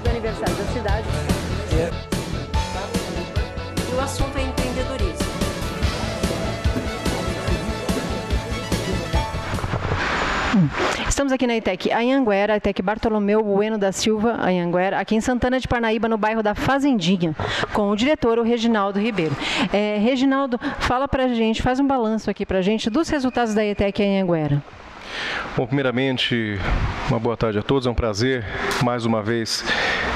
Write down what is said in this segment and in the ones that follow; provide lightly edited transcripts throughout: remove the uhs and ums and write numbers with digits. do aniversário da cidade. E o assunto é empreendedorismo. Estamos aqui na Etec Anhanguera, Etec Bartolomeu Bueno da Silva, Anhanguera, aqui em Santana de Parnaíba, no bairro da Fazendinha, com o diretor, o Reginaldo Ribeiro. Reginaldo, fala pra gente, faz um balanço aqui pra gente dos resultados da Etec Anhanguera. Bom, primeiramente, uma boa tarde a todos, é um prazer mais uma vez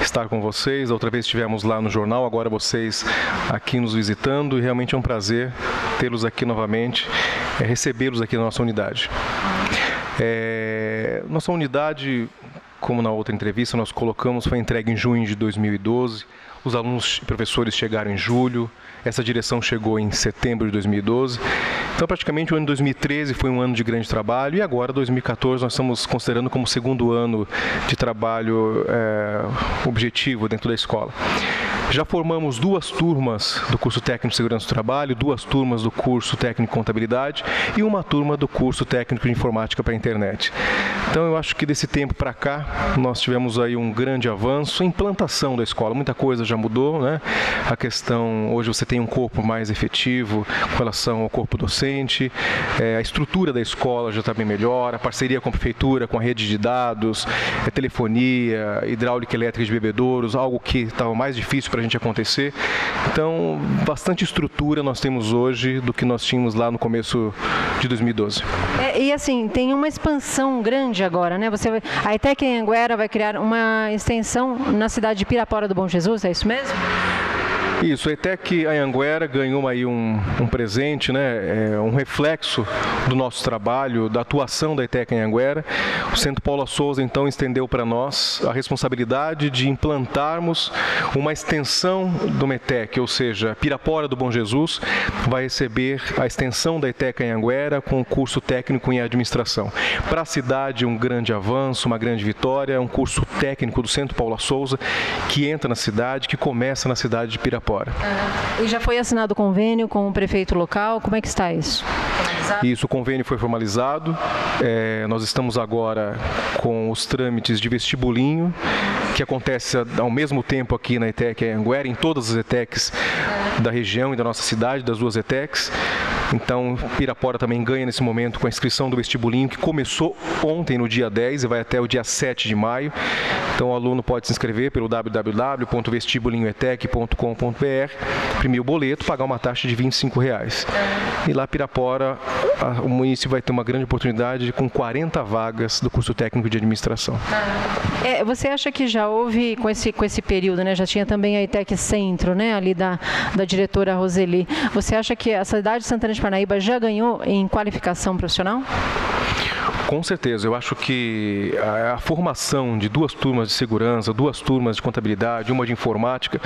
estar com vocês. Outra vez estivemos lá no jornal, agora vocês aqui nos visitando, e realmente é um prazer tê-los aqui novamente, recebê-los aqui na nossa unidade. Nossa unidade, como na outra entrevista nós colocamos, foi entregue em junho de 2012, os alunos e professores chegaram em julho, essa direção chegou em setembro de 2012, então praticamente o ano de 2013 foi um ano de grande trabalho, e agora 2014 nós estamos considerando como o segundo ano de trabalho objetivo dentro da escola. Já formamos duas turmas do curso técnico de segurança do trabalho, duas turmas do curso técnico de contabilidade e uma turma do curso técnico de informática para a internet. Então eu acho que desse tempo para cá nós tivemos aí um grande avanço, implantação da escola, muita coisa já mudou, né? A questão, hoje você tem um corpo mais efetivo com relação ao corpo docente, a estrutura da escola já está bem melhor, a parceria com a prefeitura, com a rede de dados, telefonia, hidráulica elétrica de bebedouros, algo que estava mais difícil para a gente acontecer. Então, bastante estrutura nós temos hoje do que nós tínhamos lá no começo de 2012. E assim, tem uma expansão grande agora, né? A Etec Anhanguera vai criar uma extensão na cidade de Pirapora do Bom Jesus, é isso mesmo? Isso, a Etec Anhanguera ganhou aí um presente, né? Um reflexo do nosso trabalho, da atuação da Etec Anhanguera. O Centro Paula Souza, então, estendeu para nós a responsabilidade de implantarmos uma extensão do Etec, ou seja, Pirapora do Bom Jesus vai receber a extensão da Etec Anhanguera com o curso técnico em administração. Para a cidade, um grande avanço, uma grande vitória, um curso técnico do Centro Paula Souza que entra na cidade, que começa na cidade de Pirapora. E já foi assinado o convênio com o prefeito local, como é que está isso? Isso, o convênio foi formalizado, nós estamos agora com os trâmites de vestibulinho, que acontece ao mesmo tempo aqui na Etec Anhanguera, em todas as Etecs da região e da nossa cidade, das duas Etecs. Então, Pirapora também ganha nesse momento com a inscrição do vestibulinho, que começou ontem, no dia 10, e vai até o dia 7 de maio. Então, o aluno pode se inscrever pelo www.vestibulinhoetec.com.br, imprimir o boleto, pagar uma taxa de R$ 25,00. E lá, Pirapora, o município vai ter uma grande oportunidade com 40 vagas do curso técnico de administração. Você acha que já houve, com esse período, né, já tinha também a Etec Centro, né, ali da diretora Roseli, você acha que a cidade de Santana de Parnaíba já ganhou em qualificação profissional? Com certeza, eu acho que a formação de duas turmas de segurança, duas turmas de contabilidade, uma de informática,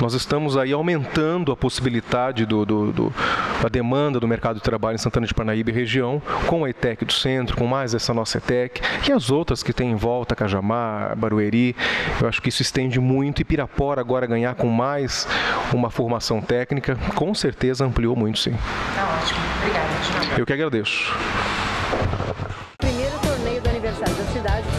nós estamos aí aumentando a possibilidade da demanda do mercado de trabalho em Santana de Parnaíba e região, com a Etec do Centro, com mais essa nossa Etec e as outras que tem em volta, Cajamar, Barueri. Eu acho que isso estende muito, e Pirapora agora ganhar com mais uma formação técnica, com certeza ampliou muito, sim. Tá ótimo, obrigada. Eu que agradeço. Primeiro torneio do aniversário da cidade.